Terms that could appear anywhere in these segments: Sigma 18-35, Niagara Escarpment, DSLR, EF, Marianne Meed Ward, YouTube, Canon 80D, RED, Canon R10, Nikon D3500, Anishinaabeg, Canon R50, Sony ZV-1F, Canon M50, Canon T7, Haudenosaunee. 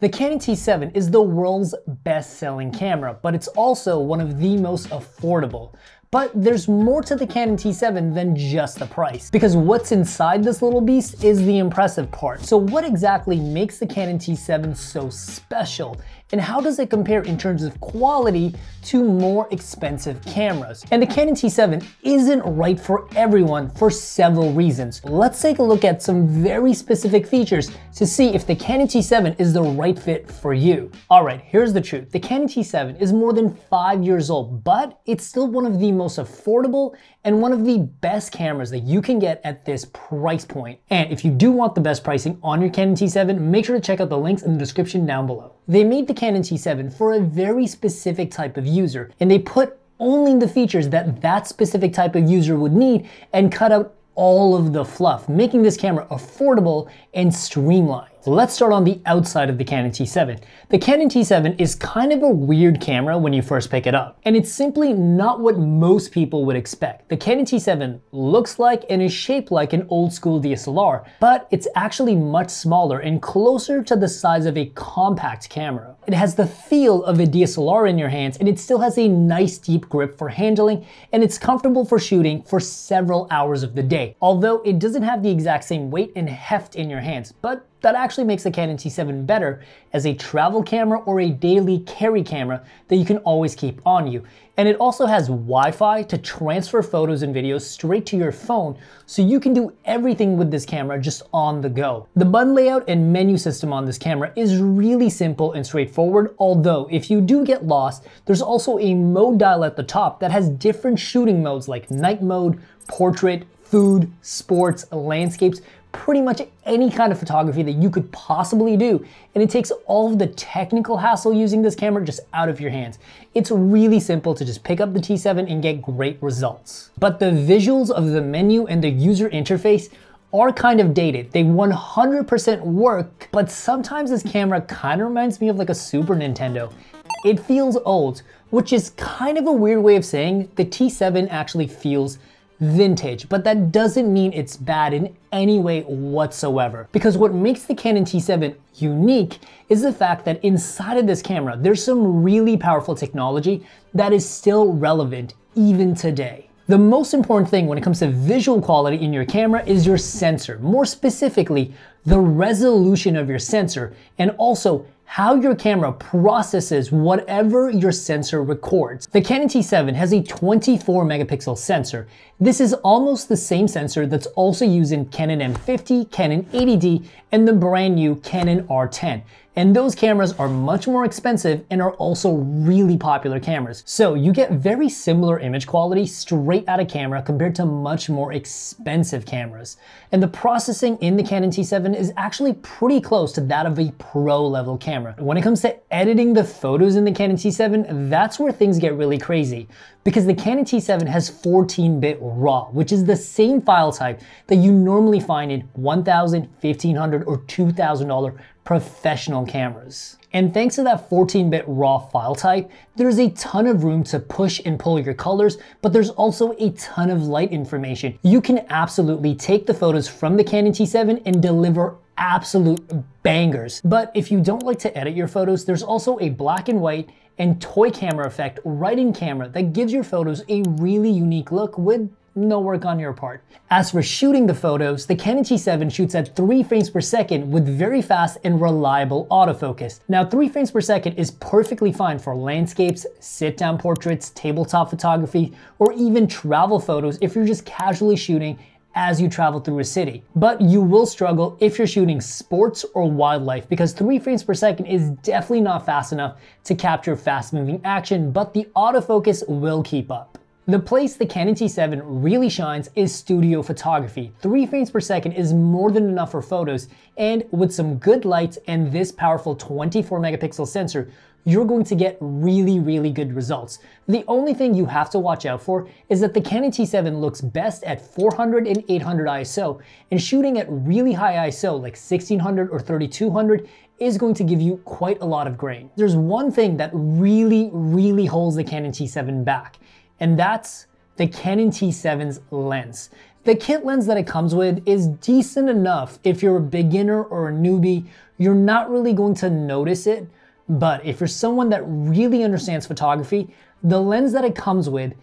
The Canon T7 is the world's best-selling camera, but it's also one of the most affordable. But there's more to the Canon T7 than just the price, because what's inside this little beast is the impressive part. So what exactly makes the Canon T7 so special? And how does it compare in terms of quality to more expensive cameras? And the Canon T7 isn't right for everyone for several reasons. Let's take a look at some very specific features to see if the Canon T7 is the right fit for you. All right, here's the truth. The Canon T7 is more than 5 years old, but it's still one of the most affordable and one of the best cameras that you can get at this price point. And if you do want the best pricing on your Canon T7, make sure to check out the links in the description down below. They made the Canon T7 for a very specific type of user, and they put only the features that specific type of user would need and cut out all of the fluff, making this camera affordable and streamlined. Let's start on the outside of the Canon T7. The Canon T7 is kind of a weird camera when you first pick it up, and it's simply not what most people would expect. The Canon T7 looks like and is shaped like an old school DSLR, but it's actually much smaller and closer to the size of a compact camera. It has the feel of a DSLR in your hands, and it still has a nice deep grip for handling, and it's comfortable for shooting for several hours of the day, although it doesn't have the exact same weight and heft in your hands, but that actually makes the Canon T7 better as a travel camera or a daily carry camera that you can always keep on you. And it also has Wi-Fi to transfer photos and videos straight to your phone, so you can do everything with this camera just on the go. The button layout and menu system on this camera is really simple and straightforward, although if you do get lost, there's also a mode dial at the top that has different shooting modes like night mode, portrait, food, sports, landscapes, pretty much any kind of photography that you could possibly do, and it takes all of the technical hassle using this camera just out of your hands. It's really simple to just pick up the T7 and get great results. But the visuals of the menu and the user interface are kind of dated. They 100% work, but sometimes this camera kind of reminds me of like a Super Nintendo. It feels old, which is kind of a weird way of saying the T7 actually feels vintage, but that doesn't mean it's bad in any way whatsoever, because what makes the Canon T7 unique is the fact that inside of this camera, there's some really powerful technology that is still relevant even today. The most important thing when it comes to visual quality in your camera is your sensor, more specifically, the resolution of your sensor, and also how your camera processes whatever your sensor records. The Canon T7 has a 24 megapixel sensor. This is almost the same sensor that's also used in Canon M50, Canon 80D, and the brand new Canon R10. And those cameras are much more expensive and are also really popular cameras. So you get very similar image quality straight out of camera compared to much more expensive cameras. And the processing in the Canon T7 is actually pretty close to that of a pro level camera. When it comes to editing the photos in the Canon T7, that's where things get really crazy, because the Canon T7 has 14-bit RAW, which is the same file type that you normally find in $1,000, $1,500, or $2,000 professional cameras. And thanks to that 14-bit RAW file type, there's a ton of room to push and pull your colors, but there's also a ton of light information. You can absolutely take the photos from the Canon T7 and deliver absolute bangers. But if you don't like to edit your photos, there's also a black and white and toy camera effect right in camera that gives your photos a really unique look with no work on your part. As for shooting the photos, the Canon T7 shoots at 3 frames per second with very fast and reliable autofocus. Now, 3 frames per second is perfectly fine for landscapes, sit-down portraits, tabletop photography, or even travel photos if you're just casually shooting as you travel through a city. But you will struggle if you're shooting sports or wildlife, because 3 frames per second is definitely not fast enough to capture fast-moving action, but the autofocus will keep up. The place the Canon T7 really shines is studio photography. 3 frames per second is more than enough for photos, and with some good lights and this powerful 24 megapixel sensor, you're going to get really good results. The only thing you have to watch out for is that the Canon T7 looks best at 400 and 800 ISO, and shooting at really high ISO like 1600 or 3200 is going to give you quite a lot of grain. There's one thing that really holds the Canon T7 back, and that's the Canon T7's lens. The kit lens that it comes with is decent enough. If you're a beginner or a newbie, you're not really going to notice it. But if you're someone that really understands photography, the lens that it comes with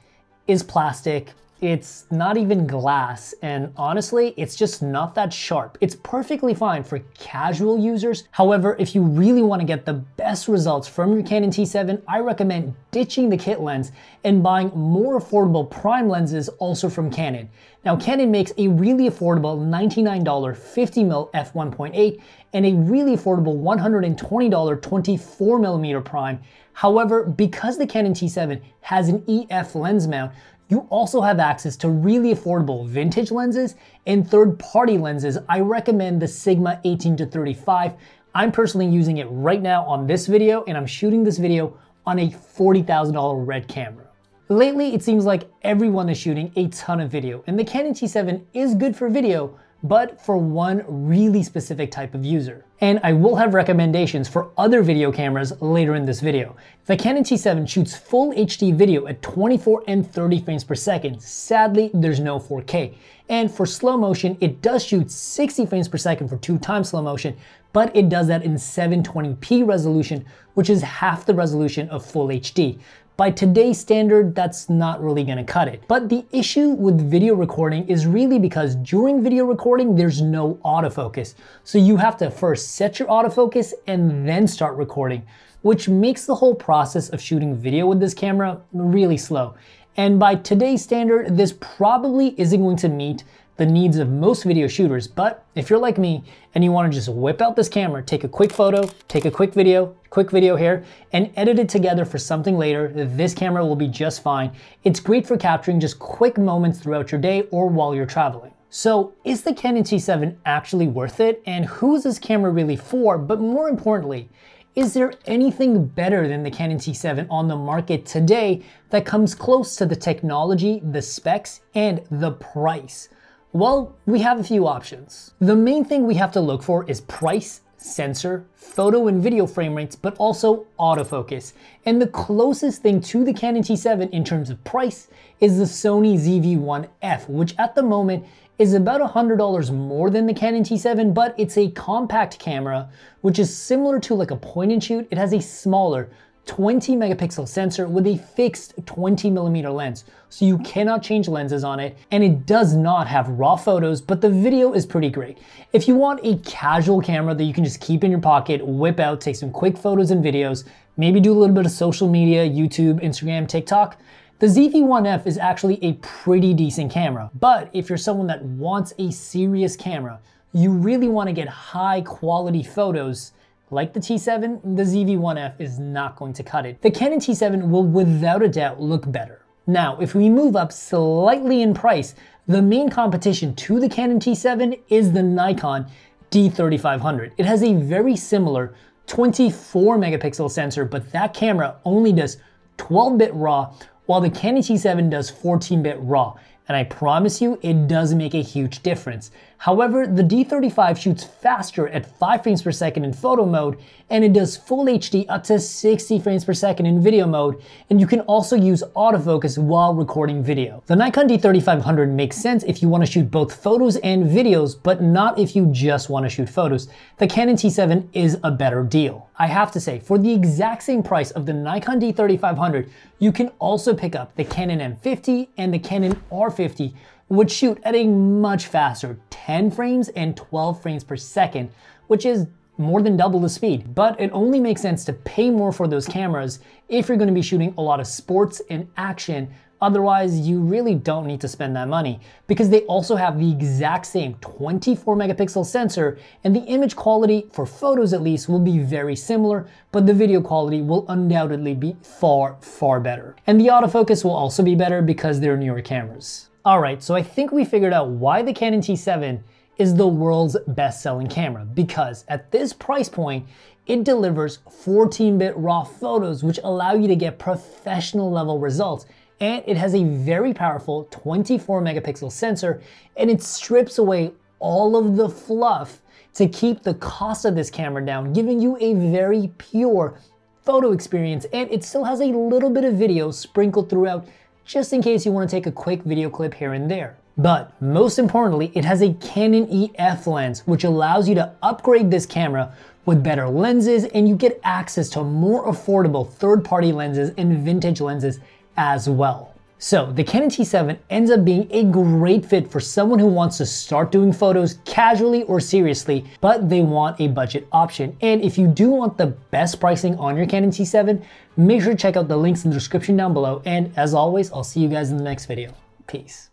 is plastic. It's not even glass, and honestly, it's just not that sharp. It's perfectly fine for casual users. However, if you really want to get the best results from your Canon T7, I recommend ditching the kit lens and buying more affordable prime lenses also from Canon. Now, Canon makes a really affordable $99 50mm f1.8 and a really affordable $120 24mm prime. However, because the Canon T7 has an EF lens mount, you also have access to really affordable vintage lenses and third-party lenses. I recommend the Sigma 18-35. I'm personally using it right now on this video, and I'm shooting this video on a $40,000 RED camera. Lately, it seems like everyone is shooting a ton of video, and the Canon T7 is good for video, but for one really specific type of user. And I will have recommendations for other video cameras later in this video. The Canon T7 shoots full HD video at 24 and 30 frames per second. Sadly, there's no 4K. And for slow motion, it does shoot 60 frames per second for 2x slow motion, but it does that in 720p resolution, which is half the resolution of full HD. By today's standard, that's not really gonna cut it. But the issue with video recording is really because during video recording, there's no autofocus. So you have to first set your autofocus and then start recording, which makes the whole process of shooting video with this camera really slow. And by today's standard, this probably isn't going to meet the needs of most video shooters. But if you're like me and you wanna just whip out this camera, take a quick photo, take a quick video here, and edit it together for something later, this camera will be just fine. It's great for capturing just quick moments throughout your day or while you're traveling. So is the Canon T7 actually worth it? And who is this camera really for? But more importantly, is there anything better than the Canon T7 on the market today that comes close to the technology, the specs, and the price? Well, we have a few options. The main thing we have to look for is price, sensor, photo and video frame rates, but also autofocus. And the closest thing to the Canon T7 in terms of price is the Sony ZV-1F, which at the moment is about $100 more than the Canon T7, but it's a compact camera, which is similar to like a point and shoot. It has a smaller 20 megapixel sensor with a fixed 20mm lens, so you cannot change lenses on it, and it does not have raw photos, but the video is pretty great. If you want a casual camera that you can just keep in your pocket, whip out, take some quick photos and videos, maybe do a little bit of social media, YouTube, Instagram, TikTok, the ZV-1F is actually a pretty decent camera. But if you're someone that wants a serious camera, you really want to get high quality photos, like the T7, the ZV-1F is not going to cut it. The Canon T7 will without a doubt look better. Now, if we move up slightly in price, the main competition to the Canon T7 is the Nikon D3500. It has a very similar 24 megapixel sensor, but that camera only does 12-bit RAW, while the Canon T7 does 14-bit RAW. And I promise you, it does make a huge difference. However, the D35 shoots faster at 5 frames per second in photo mode, and it does full HD up to 60 frames per second in video mode, and you can also use autofocus while recording video. The Nikon D3500 makes sense if you want to shoot both photos and videos, but not if you just want to shoot photos. The Canon T7 is a better deal. I have to say, for the exact same price of the Nikon D3500, you can also pick up the Canon M50 and the Canon R50, which shoot at a much faster 10 frames and 12 frames per second, which is more than double the speed. But it only makes sense to pay more for those cameras if you're going to be shooting a lot of sports and action. Otherwise, you really don't need to spend that money, because they also have the exact same 24 megapixel sensor, and the image quality, for photos at least, will be very similar, but the video quality will undoubtedly be far, far better. And the autofocus will also be better because they're newer cameras. All right, so I think we figured out why the Canon T7 is the world's best-selling camera, because at this price point, it delivers 14-bit RAW photos, which allow you to get professional-level results. And it has a very powerful 24 megapixel sensor, and it strips away all of the fluff to keep the cost of this camera down, giving you a very pure photo experience. And it still has a little bit of video sprinkled throughout, just in case you want to take a quick video clip here and there. But most importantly, it has a Canon EF lens, which allows you to upgrade this camera with better lenses, and you get access to more affordable third-party lenses and vintage lenses as well. So the Canon T7 ends up being a great fit for someone who wants to start doing photos casually or seriously, but they want a budget option. And if you do want the best pricing on your Canon T7, make sure to check out the links in the description down below. And as always, I'll see you guys in the next video. Peace.